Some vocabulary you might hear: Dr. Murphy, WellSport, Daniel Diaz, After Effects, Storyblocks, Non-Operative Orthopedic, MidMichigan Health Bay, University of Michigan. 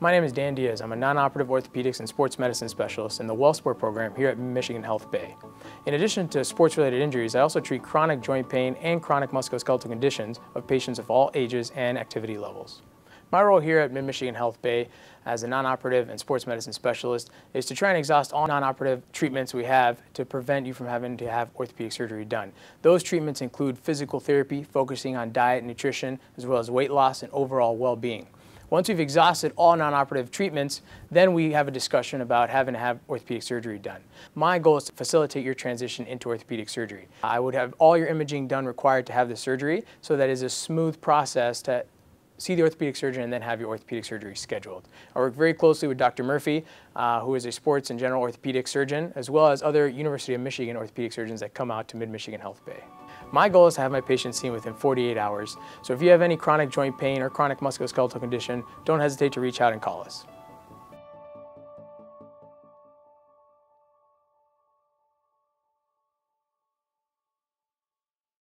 My name is Dan Diaz. I'm a non-operative orthopedics and sports medicine specialist in the WellSport program here at MidMichigan Health Bay. In addition to sports-related injuries, I also treat chronic joint pain and chronic musculoskeletal conditions of patients of all ages and activity levels. My role here at MidMichigan Health Bay as a non-operative and sports medicine specialist is to try and exhaust all non-operative treatments we have to prevent you from having to have orthopedic surgery done. Those treatments include physical therapy, focusing on diet and nutrition, as well as weight loss and overall well-being. Once we've exhausted all non-operative treatments, then we have a discussion about having to have orthopedic surgery done. My goal is to facilitate your transition into orthopedic surgery. I would have all your imaging done required to have the surgery, so that is a smooth process to see the orthopedic surgeon and then have your orthopedic surgery scheduled. I work very closely with Dr. Murphy, who is a sports and general orthopedic surgeon, as well as other University of Michigan orthopedic surgeons that come out to MidMichigan Health Bay. My goal is to have my patients seen within 48 hours, so if you have any chronic joint pain or chronic musculoskeletal condition, don't hesitate to reach out and call us.